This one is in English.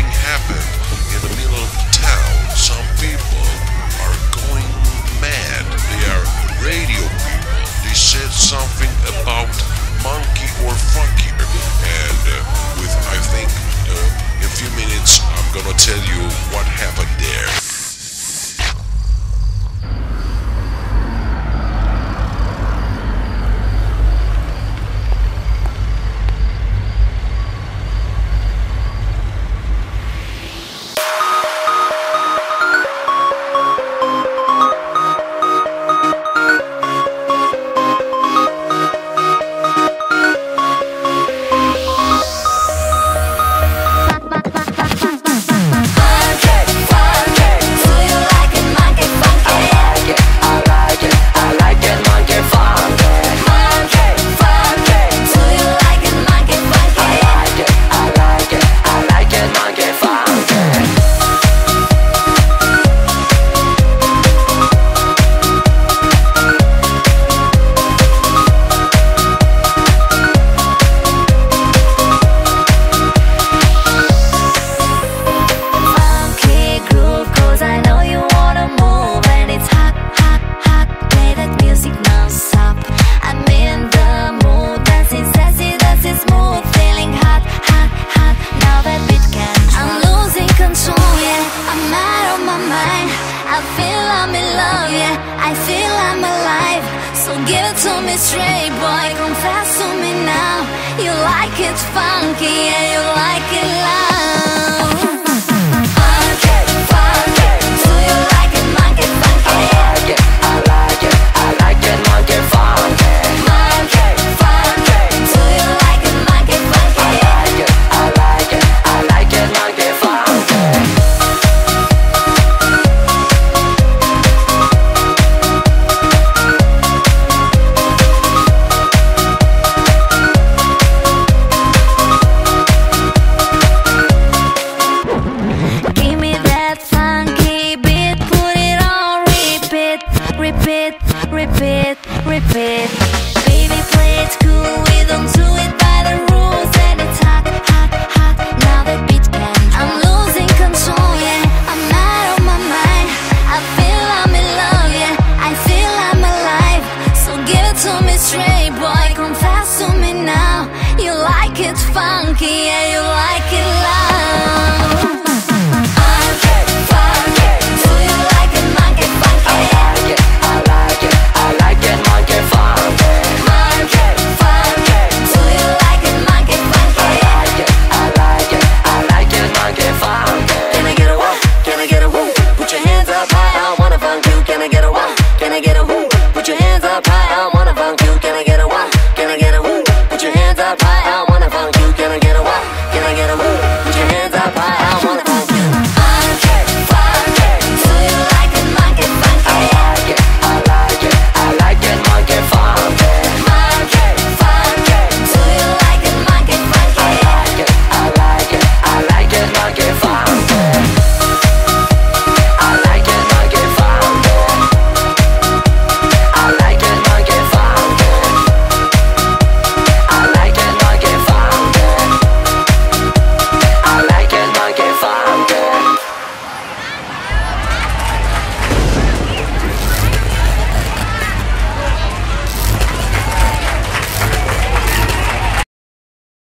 something happened in the middle of town. Some people are going mad. They are radio people. They said something about monkey or funky. And with, I think, in a few minutes, I'm gonna tell you what happened there. I feel I'm in love, yeah, I feel I'm alive. So give it to me straight, boy, confess to me now. You like it funky, yeah, you like it loud.